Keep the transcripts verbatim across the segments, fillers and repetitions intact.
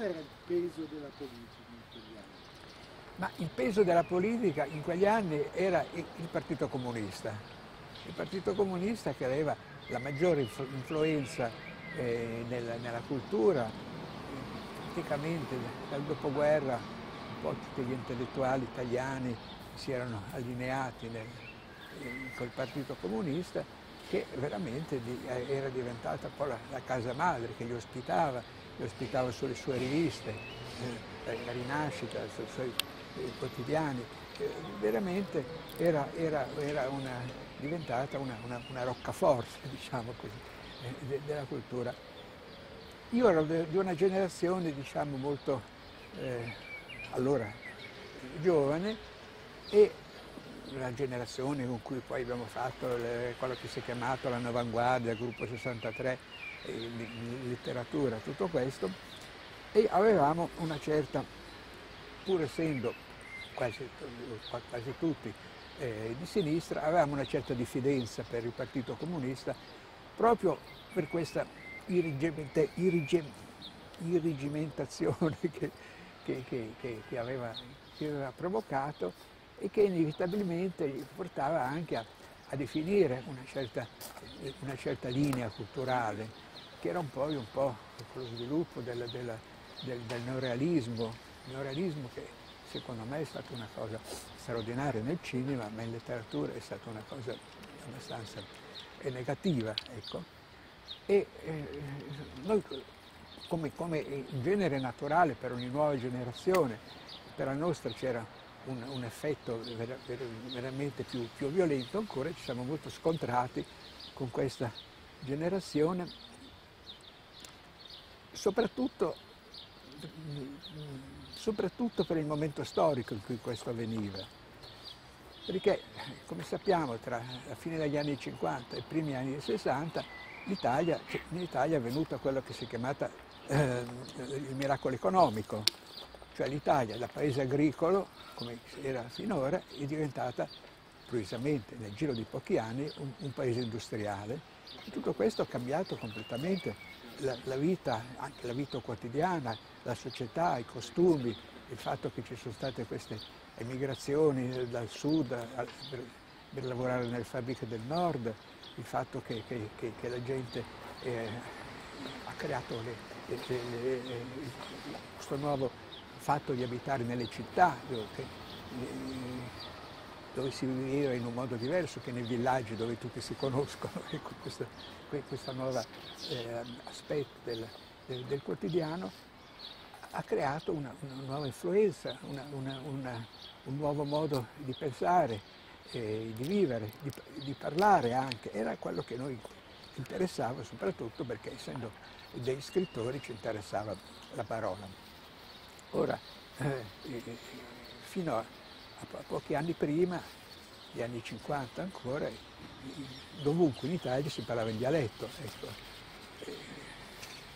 qual era il peso della politica in quegli anni? Ma il peso della politica in quegli anni era il Partito Comunista. Il Partito Comunista che aveva la maggiore influenza eh, nella, nella cultura, praticamente dal dopoguerra un po' tutti gli intellettuali italiani si erano allineati nel, eh, col Partito Comunista, che veramente di, era diventata poi la, la casa madre che li ospitava, li ospitava sulle sue riviste, eh, la Rinascita, sui suoi eh, quotidiani, eh, veramente era, era, era una, diventata una, una, una roccaforte, diciamo così, eh, de, della cultura. Io ero de, di una generazione, diciamo, molto eh, allora giovane, e la generazione con cui poi abbiamo fatto le, quello che si è chiamato la Novanguardia, il Gruppo sessantatré, eh, letteratura, tutto questo, e avevamo una certa, pur essendo quasi, quasi tutti eh, di sinistra, avevamo una certa diffidenza per il Partito Comunista, proprio per questa irrigimenta, irrigim, irrigimentazione che, che, che, che, che, aveva, che aveva provocato, e che inevitabilmente gli portava anche a, a definire una certa, una certa linea culturale, che era un po', un po' lo sviluppo della, della, del, del neorealismo, il neorealismo che secondo me è stata una cosa straordinaria nel cinema, ma in letteratura è stata una cosa abbastanza negativa, ecco. E eh, noi, come, come genere naturale per ogni nuova generazione, per la nostra c'era Un, un effetto vera, vera, veramente più, più violento ancora, ci siamo molto scontrati con questa generazione, soprattutto, soprattutto per il momento storico in cui questo avveniva, perché come sappiamo tra la fine degli anni cinquanta e i primi anni sessanta l'Italia, cioè, in Italia è venuto quello che si è chiamata eh, il miracolo economico. Cioè l'Italia, da paese agricolo, come era finora, è diventata improvvisamente, nel giro di pochi anni, un, un paese industriale. E tutto questo ha cambiato completamente la, la vita, anche la vita quotidiana, la società, i costumi, il fatto che ci sono state queste emigrazioni dal sud a, per, per lavorare nelle fabbriche del nord, il fatto che, che, che, che la gente eh, ha creato le, le, le, le, questo nuovo fatto di abitare nelle città, dove si viveva in un modo diverso che nei villaggi dove tutti si conoscono, ecco, questo, questo nuovo eh, aspetto del, del, del quotidiano ha creato una, una nuova influenza, una, una, una, un nuovo modo di pensare, eh, di vivere, di, di parlare anche, era quello che noi interessava soprattutto perché essendo dei scrittori ci interessava la parola. Ora, eh, fino a, a pochi anni prima, gli anni cinquanta ancora, dovunque in Italia si parlava in dialetto. Ecco.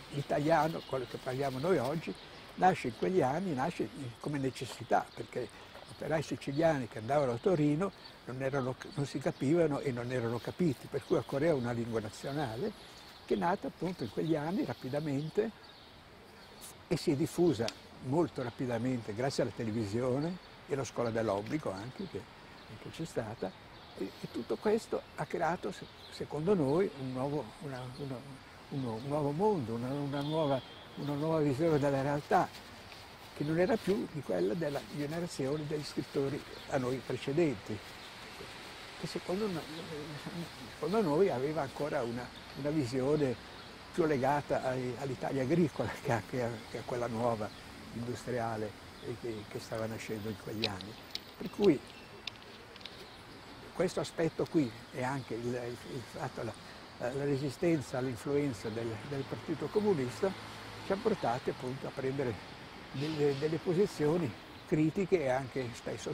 L'italiano, quello che parliamo noi oggi, nasce in quegli anni, nasce come necessità, perché gli operai siciliani che andavano a Torino non, erano, non si capivano e non erano capiti, per cui occorreva una lingua nazionale che è nata appunto in quegli anni rapidamente e si è diffusa molto rapidamente, grazie alla televisione e alla scuola dell'obbligo anche che c'è stata, e, e tutto questo ha creato, secondo noi, un nuovo, una, una, un nuovo mondo, una, una, nuova, una nuova visione della realtà, che non era più di quella della generazione degli scrittori a noi precedenti, che secondo, secondo noi aveva ancora una, una visione più legata all'Italia agricola che a, che, a, che a quella nuova industriale che, che stava nascendo in quegli anni. Per cui questo aspetto qui e anche il, il fatto, la, la resistenza all'influenza del, del Partito Comunista ci ha portati appunto a prendere delle, delle posizioni critiche e anche spesso